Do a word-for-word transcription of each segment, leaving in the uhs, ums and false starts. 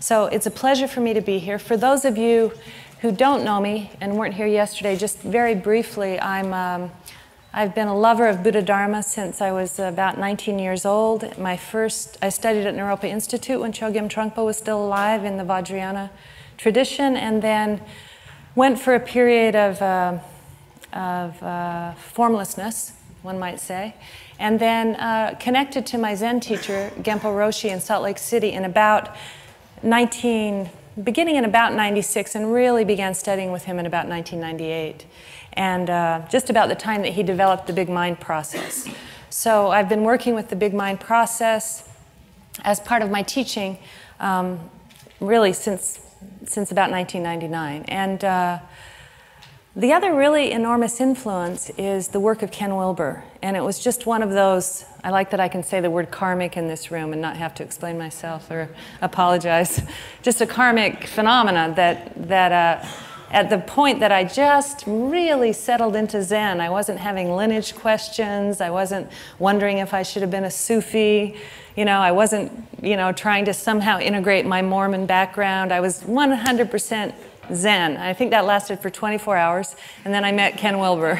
So it's a pleasure for me to be here. For those of you who don't know me and weren't here yesterday, just very briefly, I'm, um, I've been a lover of Buddha Dharma since I was about nineteen years old. My first, I studied at Naropa Institute when Chogyam Trungpa was still alive in the Vajrayana tradition, and then went for a period of, uh, of uh, formlessness, one might say, and then uh, connected to my Zen teacher, Genpo Roshi, in Salt Lake City in about nineteen, beginning in about ninety-six, and really began studying with him in about nineteen ninety-eight, and uh, just about the time that he developed the big mind process. So I've been working with the big mind process as part of my teaching um, really since, since about nineteen ninety-nine. And uh, the other really enormous influence is the work of Ken Wilber, and it was just one of those, I like that I can say the word karmic in this room and not have to explain myself or apologize, just a karmic phenomena that, that uh, at the point that I just really settled into Zen, I wasn't having lineage questions, I wasn't wondering if I should have been a Sufi, you know, I wasn't, you know, trying to somehow integrate my Mormon background, I was one hundred percent Zen. I think that lasted for twenty-four hours, and then I met Ken Wilber.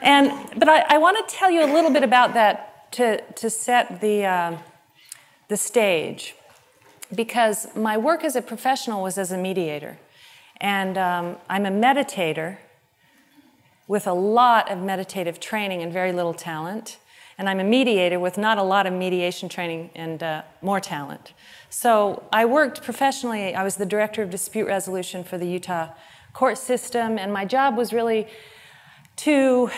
and, but I, I want to tell you a little bit about that to, to set the, uh, the stage, because my work as a professional was as a mediator, and um, I'm a meditator with a lot of meditative training and very little talent, and I'm a mediator with not a lot of mediation training and uh, more talent. So I worked professionally. I was the director of dispute resolution for the Utah court system, and my job was really to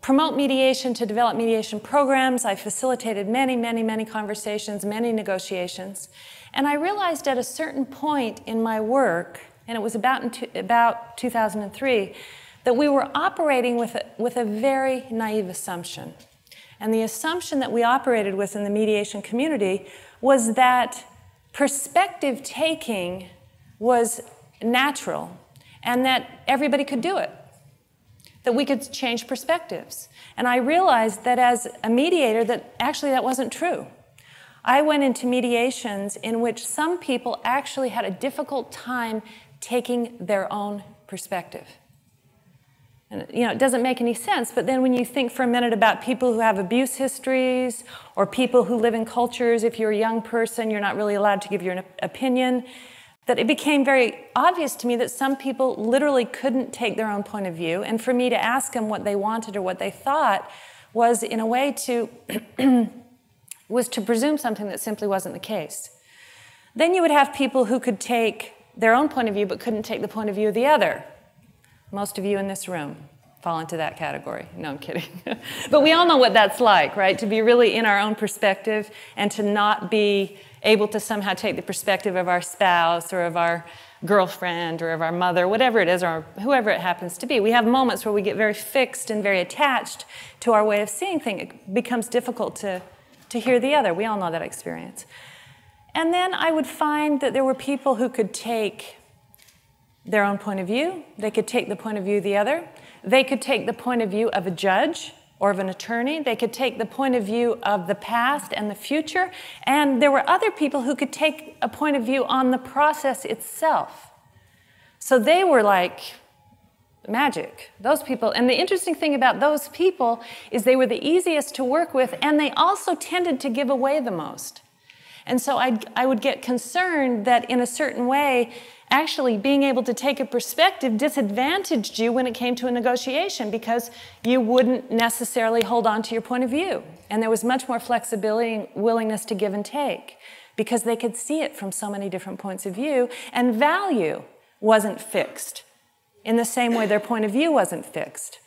promote mediation, to develop mediation programs. I facilitated many, many, many conversations, many negotiations. And I realized at a certain point in my work, and it was about, in to, about two thousand three, that we were operating with a, with a very naive assumption. And the assumption that we operated with in the mediation community was that perspective taking was natural and that everybody could do it, that we could change perspectives. And I realized that as a mediator that actually that wasn't true. I went into mediations in which some people actually had a difficult time taking their own perspective. And, you know, it doesn't make any sense, but then when you think for a minute about people who have abuse histories or people who live in cultures, if you're a young person, you're not really allowed to give your opinion, that it became very obvious to me that some people literally couldn't take their own point of view, and for me to ask them what they wanted or what they thought was in a way to, was to presume something that simply wasn't the case. Then you would have people who could take their own point of view but couldn't take the point of view of the other. Most of you in this room fall into that category. No, I'm kidding. But we all know what that's like, right? To be really in our own perspective and to not be able to somehow take the perspective of our spouse or of our girlfriend or of our mother, whatever it is, or whoever it happens to be. We have moments where we get very fixed and very attached to our way of seeing things. It becomes difficult to, to hear the other. We all know that experience. And then I would find that there were people who could take their own point of view, they could take the point of view of the other, they could take the point of view of a judge or of an attorney, they could take the point of view of the past and the future, and there were other people who could take a point of view on the process itself. So they were like magic, those people. And the interesting thing about those people is they were the easiest to work with, and they also tended to give away the most. And so I'd, I would get concerned that in a certain way, actually being able to take a perspective disadvantaged you when it came to a negotiation because you wouldn't necessarily hold on to your point of view. And there was much more flexibility and willingness to give and take because they could see it from so many different points of view, and value wasn't fixed in the same way their point of view wasn't fixed.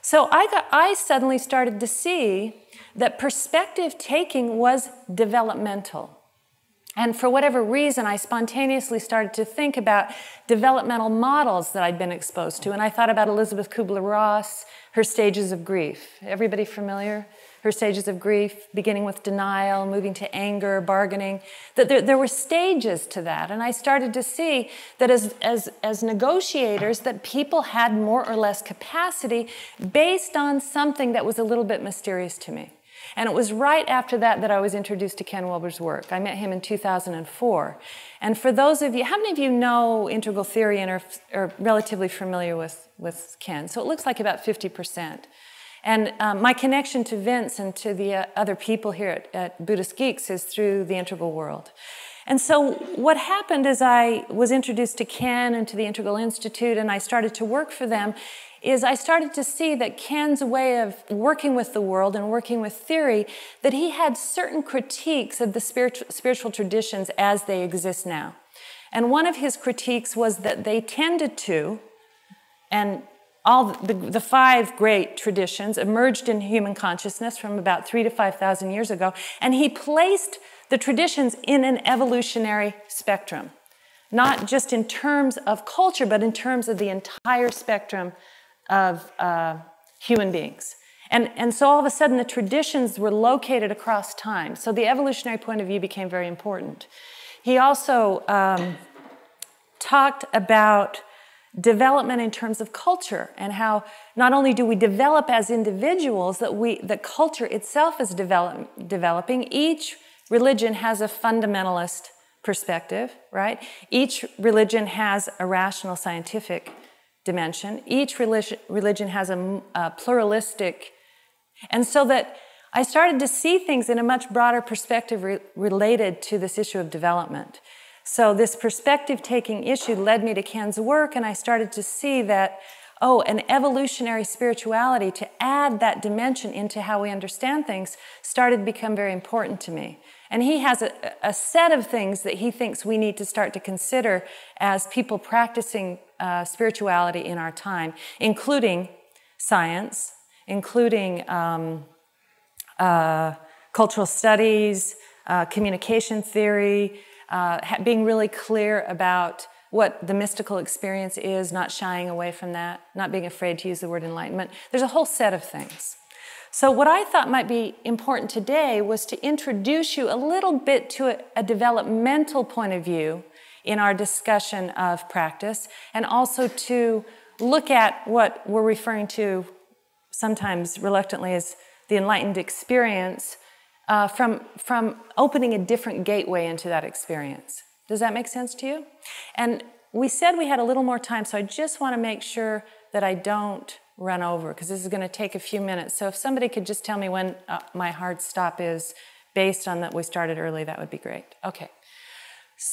So I, got, I suddenly started to see that perspective taking was developmental. And for whatever reason, I spontaneously started to think about developmental models that I'd been exposed to. And I thought about Elizabeth Kubler-Ross, her stages of grief. Everybody familiar? Her stages of grief, beginning with denial, moving to anger, bargaining. That there, there were stages to that. And I started to see that as, as, as negotiators, that people had more or less capacity based on something that was a little bit mysterious to me. And it was right after that that I was introduced to Ken Wilber's work. I met him in two thousand four. And for those of you, how many of you know integral theory and are, are relatively familiar with, with Ken? So it looks like about fifty percent. And um, my connection to Vince and to the uh, other people here at, at Buddhist Geeks is through the integral world. And so what happened is I was introduced to Ken and to the Integral Institute, and I started to work for them, is I started to see that Ken's way of working with the world and working with theory, that he had certain critiques of the spiritual, spiritual traditions as they exist now. And one of his critiques was that they tended to, and all the, the five great traditions emerged in human consciousness from about three to five thousand years ago, and he placed the traditions in an evolutionary spectrum, not just in terms of culture, but in terms of the entire spectrum of uh, human beings. And, and so all of a sudden, the traditions were located across time. So the evolutionary point of view became very important. He also um, talked about development in terms of culture, and how not only do we develop as individuals, that we, that culture itself is develop, developing. Each religion has a fundamentalist perspective, right? Each religion has a rational scientific dimension. Each religion, religion has a, a pluralistic. And so that I started to see things in a much broader perspective re related to this issue of development. So this perspective-taking issue led me to Ken's work, and I started to see that, oh, an evolutionary spirituality, to add that dimension into how we understand things, started to become very important to me. And he has a, a set of things that he thinks we need to start to consider as people practicing uh, spirituality in our time, including science, including um, uh, cultural studies, uh, communication theory, Uh, being really clear about what the mystical experience is, not shying away from that, not being afraid to use the word enlightenment. There's a whole set of things. So what I thought might be important today was to introduce you a little bit to a, a developmental point of view in our discussion of practice, and also to look at what we're referring to sometimes reluctantly as the enlightened experience, Uh, from, from opening a different gateway into that experience. Does that make sense to you? And we said we had a little more time, so I just want to make sure that I don't run over, because this is going to take a few minutes. So if somebody could just tell me when uh, my hard stop is based on that we started early, that would be great. Okay.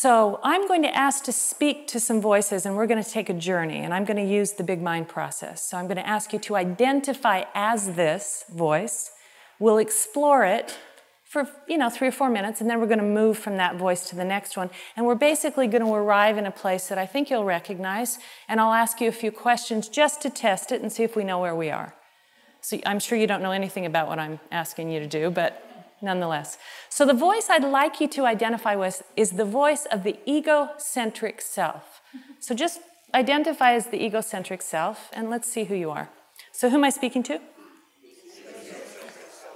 So I'm going to ask to speak to some voices, and we're going to take a journey, and I'm going to use the big mind process. So I'm going to ask you to identify as this voice. We'll explore it for, you know, three or four minutes, and then we're going to move from that voice to the next one. And we're basically going to arrive in a place that I think you'll recognize, and I'll ask you a few questions just to test it and see if we know where we are. So I'm sure you don't know anything about what I'm asking you to do, but nonetheless. So the voice I'd like you to identify with is the voice of the egocentric self. So just identify as the egocentric self, and let's see who you are. So who am I speaking to?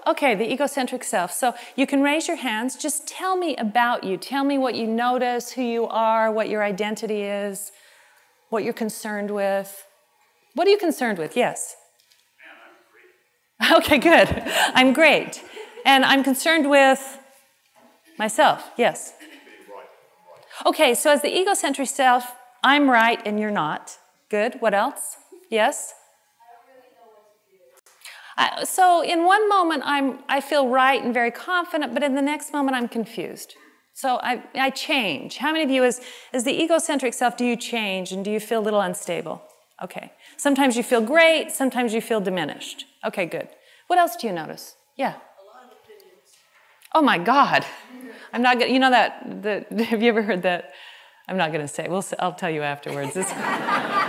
Okay, the egocentric self. So you can raise your hands. Just tell me about you. Tell me what you notice, who you are, what your identity is, what you're concerned with. What are you concerned with? Yes. Man, I'm great. Okay, good. I'm great. And I'm concerned with myself. Yes. Being right. I'm right. Okay, so as the egocentric self, I'm right and you're not. Good. What else? Yes. So in one moment, I'm, I feel right and very confident, but in the next moment, I'm confused. So I, I change. How many of you, as, as the egocentric self, do you change, and do you feel a little unstable? Okay. Sometimes you feel great. Sometimes you feel diminished. Okay, good. What else do you notice? Yeah? A lot of opinions. Oh, my God. I'm not going to, you know that, the, have you ever heard that? I'm not going to say. We'll, I'll tell you afterwards. It's,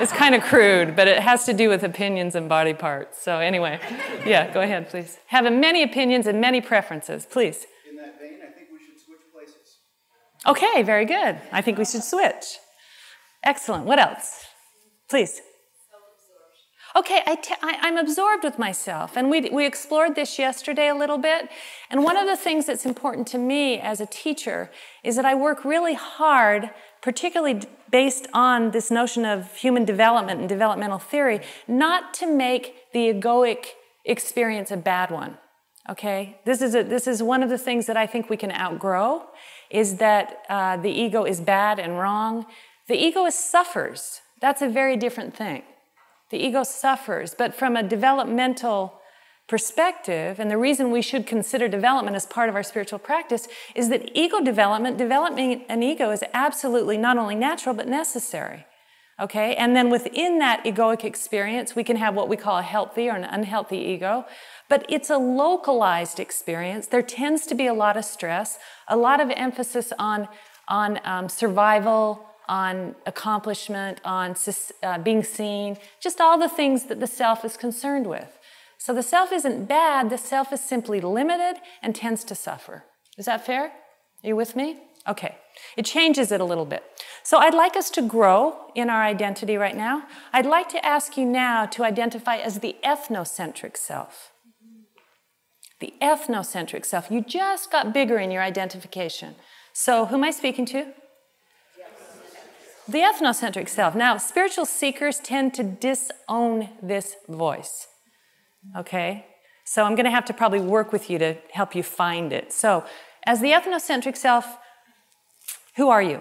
it's kind of crude, but it has to do with opinions and body parts. So anyway, yeah, go ahead, please. Having many opinions and many preferences, please. In that vein, I think we should switch places. Okay, very good. I think we should switch. Excellent. What else? Please. Okay, I t I, I'm absorbed with myself, and we, we explored this yesterday a little bit, and one of the things that's important to me as a teacher is that I work really hard, particularly based on this notion of human development and developmental theory, not to make the egoic experience a bad one. Okay, this is, a, this is one of the things that I think we can outgrow, is that uh, the ego is bad and wrong. The ego is suffers. That's a very different thing. The ego suffers, but from a developmental perspective, and the reason we should consider development as part of our spiritual practice is that ego development, developing an ego is absolutely not only natural, but necessary. Okay, and then within that egoic experience, we can have what we call a healthy or an unhealthy ego, but it's a localized experience. There tends to be a lot of stress, a lot of emphasis on, on um, survival, on accomplishment, on uh, being seen, just all the things that the self is concerned with. So the self isn't bad, the self is simply limited and tends to suffer. Is that fair? Are you with me? Okay, it changes it a little bit. So I'd like us to grow in our identity right now. I'd like to ask you now to identify as the ethnocentric self. The ethnocentric self. You just got bigger in your identification. So who am I speaking to? The ethnocentric self. Now, spiritual seekers tend to disown this voice. Okay? So I'm going to have to probably work with you to help you find it. So as the ethnocentric self, who are you?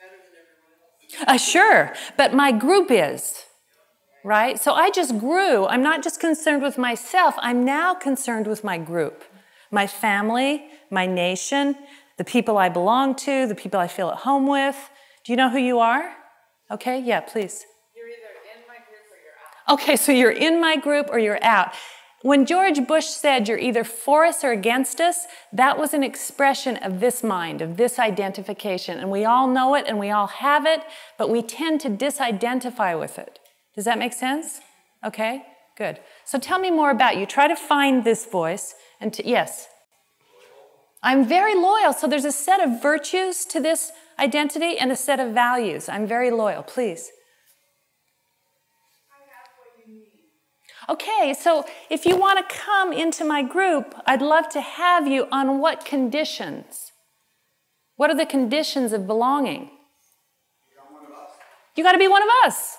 Better than everyone else. Uh, sure, but my group is, right? So I just grew. I'm not just concerned with myself. I'm now concerned with my group, my family, my nation, the people I belong to, the people I feel at home with. Do you know who you are? Okay, yeah, please. You're either in my group or you're out. Okay, so you're in my group or you're out. When George Bush said you're either for us or against us, that was an expression of this mind, of this identification. And we all know it and we all have it, but we tend to disidentify with it. Does that make sense? Okay, good. So tell me more about you. Try to find this voice. And to, yes? I'm very loyal. So there's a set of virtues to this identity and a set of values. I'm very loyal. Please. Okay, so if you want to come into my group, I'd love to have you on what conditions? What are the conditions of belonging? You got to be one of us.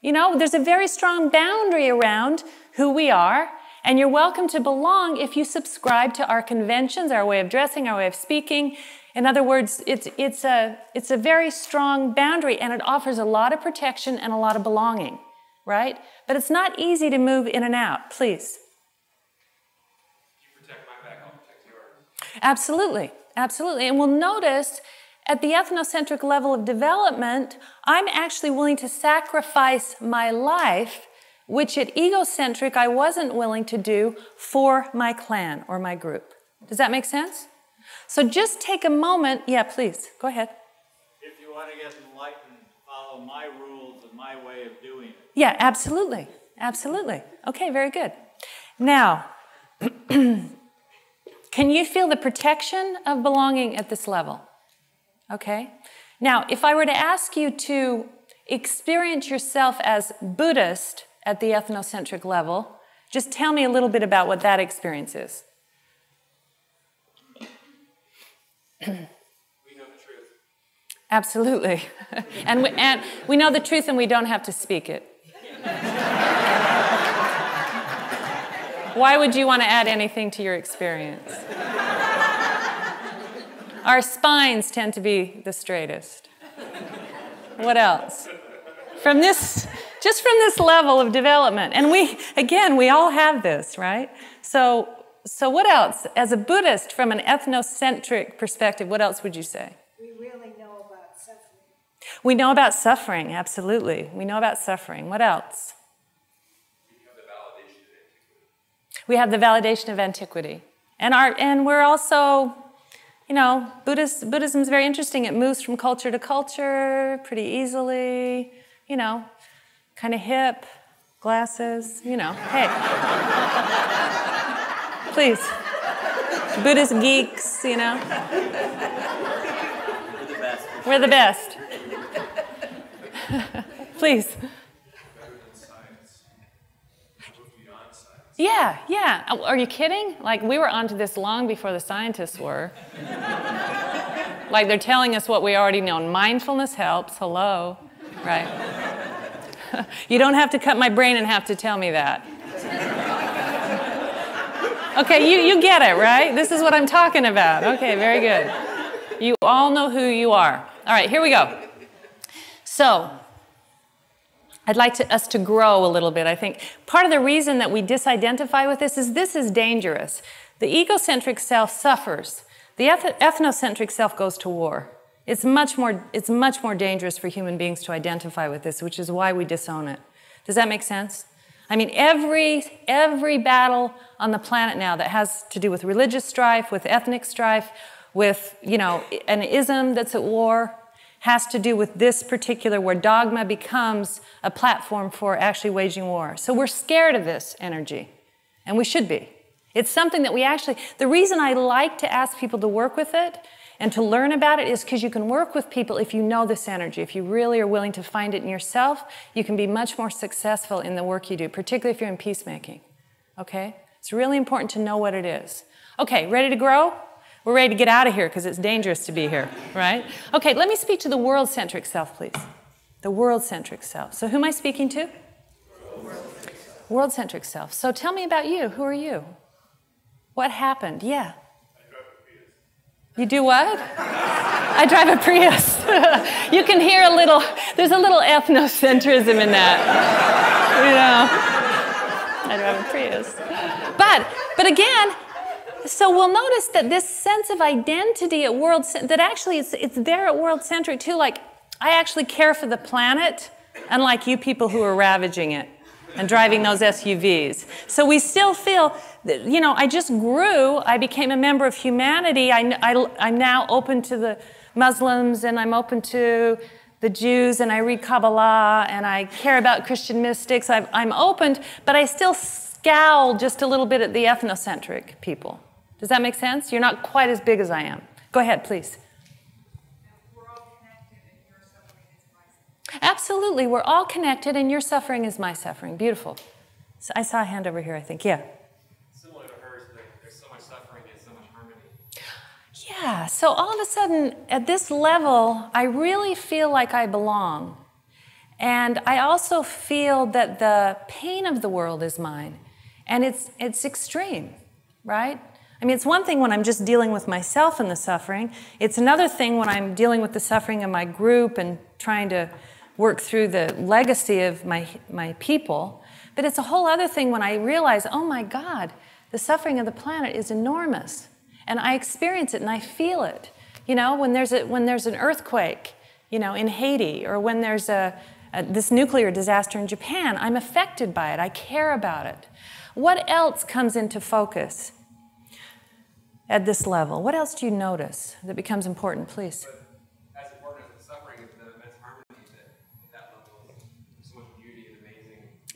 You know, there's a very strong boundary around who we are, and you're welcome to belong if you subscribe to our conventions, our way of dressing, our way of speaking. In other words, it's, it's, a, it's a very strong boundary, and it offers a lot of protection and a lot of belonging. Right? But it's not easy to move in and out. Please. You protect my back, I'll protect yours. Absolutely. Absolutely. And we'll notice at the ethnocentric level of development, I'm actually willing to sacrifice my life, which at egocentric I wasn't willing to do, for my clan or my group. Does that make sense? So just take a moment. Yeah, please. Go ahead. If you want to get enlightened, follow my rules and my way of doing it. Yeah, absolutely. Absolutely. Okay, very good. Now, can you feel the protection of belonging at this level? Okay. Now, if I were to ask you to experience yourself as Buddhist at the ethnocentric level, just tell me a little bit about what that experience is. Absolutely. And we, and we know the truth and we don't have to speak it. Why would you want to add anything to your experience? Our spines tend to be the straightest. What else? From this, just from this level of development. And we, again, we all have this, right? So, so what else? As a Buddhist, from an ethnocentric perspective, what else would you say? We know about suffering, absolutely. We know about suffering. What else? We have the validation of antiquity. And, our, and we're also, you know, Buddhist, Buddhism is very interesting. It moves from culture to culture pretty easily, you know, kind of hip, glasses, you know, hey. Please. Buddhist geeks, you know. We're the best. We're the best. Please. Better than science. Move beyond science. Yeah, yeah. Are you kidding? Like, we were onto this long before the scientists were. Like, they're telling us what we already know. Mindfulness helps. Hello. Right. You don't have to cut my brain and have to tell me that. Okay, you, you get it, right? This is what I'm talking about. Okay, very good. You all know who you are. All right, here we go. So, I'd like to, us to grow a little bit, I think. Part of the reason that we disidentify with this is this is dangerous. The egocentric self suffers. The eth- ethnocentric self goes to war. It's much more, it's much more dangerous for human beings to identify with this, which is why we disown it. Does that make sense? I mean, every, every battle on the planet now that has to do with religious strife, with ethnic strife, with, you know, an ism that's at war, has to do with this particular, where dogma becomes a platform for actually waging war. So we're scared of this energy, and we should be. It's something that we actually, the reason I like to ask people to work with it and to learn about it is because you can work with people if you know this energy. If you really are willing to find it in yourself, you can be much more successful in the work you do, particularly if you're in peacemaking, okay? It's really important to know what it is. Okay, ready to grow? We're ready to get out of here because it's dangerous to be here, right? Okay, let me speak to the world-centric self, please. The world-centric self. So who am I speaking to? World-centric self. So tell me about you. Who are you? What happened? Yeah. You do what? I drive a Prius. You can hear a little, there's a little ethnocentrism in that. You know, I drive a Prius. But, but again, so we'll notice that this sense of identity at world, that actually it's, it's there at world-centric too, like, I actually care for the planet, unlike you people who are ravaging it and driving those S U Vs. So we still feel, that, you know, I just grew, I became a member of humanity, I, I, I'm now open to the Muslims and I'm open to the Jews and I read Kabbalah and I care about Christian mystics, I've, I'm opened, but I still scowl just a little bit at the ethnocentric people. Does that make sense? You're not quite as big as I am. Go ahead, please. Absolutely, we're all connected, and your suffering is my suffering. Beautiful. So I saw a hand over here, I think. Yeah. Similar to hers, there's so much suffering and so much harmony. Yeah, so all of a sudden, at this level, I really feel like I belong. And I also feel that the pain of the world is mine. And it's, it's extreme, right? I mean, it's one thing when I'm just dealing with myself and the suffering. It's another thing when I'm dealing with the suffering of my group and trying to work through the legacy of my, my people. But it's a whole other thing when I realize, oh my God, the suffering of the planet is enormous. And I experience it and I feel it. You know, when there's, a, when there's an earthquake, you know, in Haiti, or when there's a, a, this nuclear disaster in Japan, I'm affected by it, I care about it. What else comes into focus at this level? What else do you notice that becomes important, please?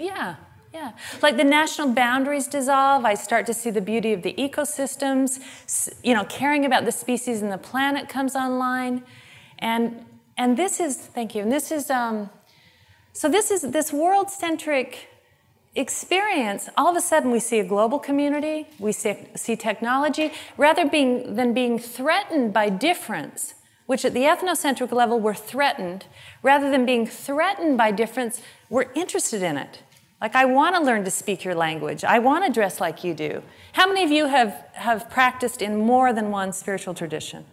Yeah, yeah. Like the national boundaries dissolve, I start to see the beauty of the ecosystems, you know, caring about the species and the planet comes online. And, and this is, thank you, and this is, um, so this is this world-centric experience. All of a sudden we see a global community, we see, see technology, rather being, than being threatened by difference, which at the ethnocentric level we're threatened, rather than being threatened by difference, we're interested in it. Like, I want to learn to speak your language. I want to dress like you do. How many of you have, have practiced in more than one spiritual tradition?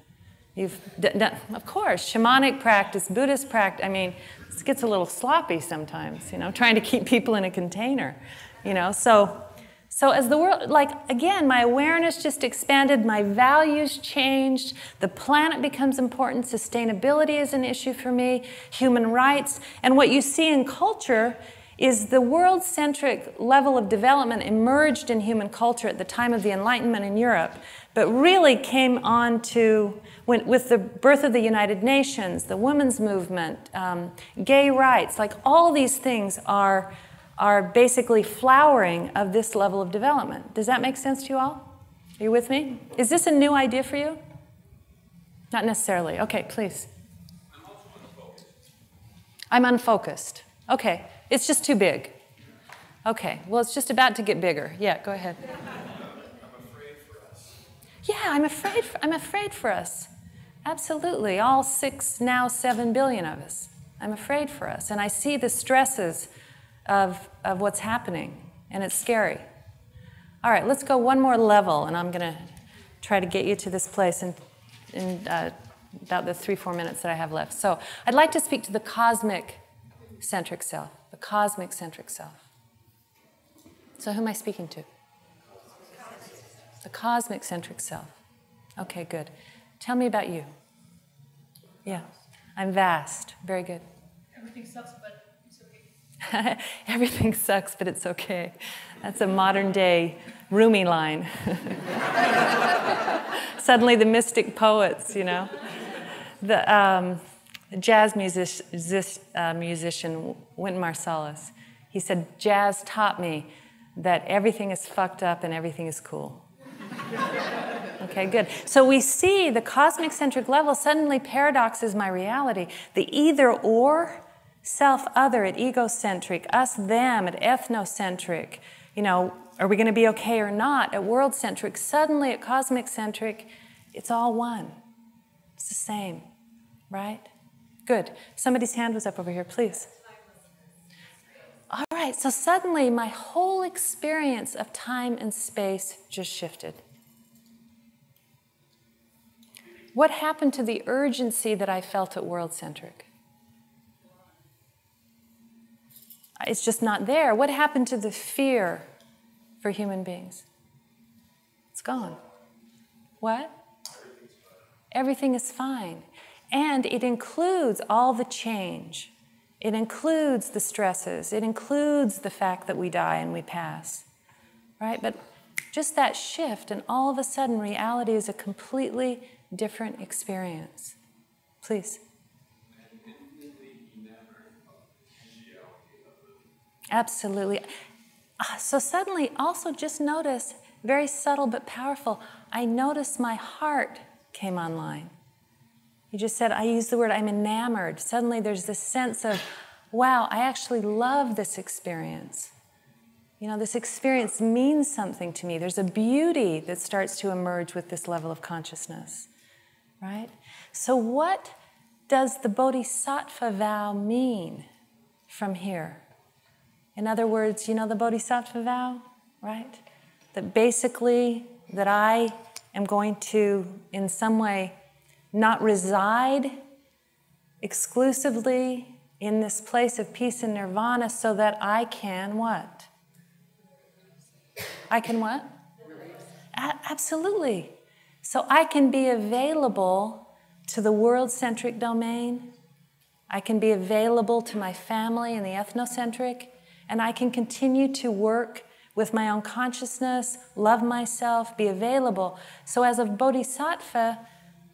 You've done, of course, shamanic practice, Buddhist practice. I mean, this gets a little sloppy sometimes, you know, trying to keep people in a container, you know. So, so as the world, like, again, my awareness just expanded, my values changed, the planet becomes important, sustainability is an issue for me, human rights, and what you see in culture is the world-centric level of development emerged in human culture at the time of the Enlightenment in Europe, but really came on to, when, with the birth of the United Nations, the women's movement, um, gay rights, like all these things are are basically flowering of this level of development. Does that make sense to you all? Are you with me? Is this a new idea for you? Not necessarily. Okay, please. I'm also unfocused. I'm unfocused. Okay, it's just too big. Okay, well, it's just about to get bigger. Yeah, go ahead. I'm afraid for us. Yeah, I'm afraid for, I'm afraid for us. Absolutely, all six, now seven billion of us. I'm afraid for us, and I see the stresses Of, of what's happening, and it's scary. All right, let's go one more level, and I'm going to try to get you to this place in, in uh, about the three, four minutes that I have left. So I'd like to speak to the cosmic-centric self, the cosmic-centric self. So who am I speaking to? The cosmic-centric self. Okay, good. Tell me about you. Yeah, I'm vast. Very good. Everything sucks, but it's okay. Everything sucks, but it's okay. That's a modern-day Rumi line. Suddenly the mystic poets, you know. The um, jazz music, this, uh, musician, Wynton Marsalis, he said, jazz taught me that everything is fucked up and everything is cool. Okay, good. So we see the cosmic-centric level, suddenly paradox is my reality. The either-or, self-other at egocentric, us-them at ethnocentric, you know, are we going to be okay or not at world-centric, suddenly at cosmic-centric, it's all one. It's the same, right? Good. Somebody's hand was up over here, please. All right, so suddenly my whole experience of time and space just shifted. What happened to the urgency that I felt at world-centric? It's just not there. What happened to the fear for human beings? It's gone. What? Everything is fine. And it includes all the change. It includes the stresses. It includes the fact that we die and we pass, right? But just that shift, and all of a sudden reality is a completely different experience. Please. Absolutely. So suddenly, also just notice, very subtle but powerful, I noticed my heart came online. You just said, I used the word, I'm enamored. Suddenly there's this sense of, wow, I actually love this experience. You know, this experience means something to me. There's a beauty that starts to emerge with this level of consciousness, right? So what does the bodhisattva vow mean from here? In other words, you know the bodhisattva vow, right? That basically, that I am going to, in some way, not reside exclusively in this place of peace and nirvana so that I can what? I can what? Absolutely. So I can be available to the world-centric domain. I can be available to my family and the ethnocentric. And I can continue to work with my own consciousness, love myself, be available. So as a bodhisattva,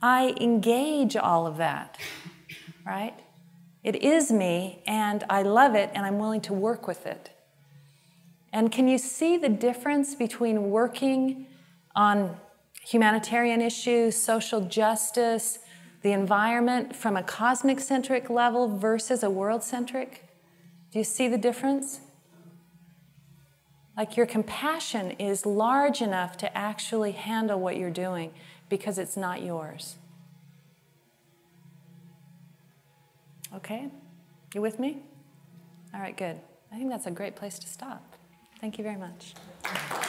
I engage all of that, right? It is me, and I love it, and I'm willing to work with it. And can you see the difference between working on humanitarian issues, social justice, the environment from a cosmic-centric level versus a world-centric? Do you see the difference? Like your compassion is large enough to actually handle what you're doing because it's not yours. Okay? You with me? All right, good. I think that's a great place to stop. Thank you very much.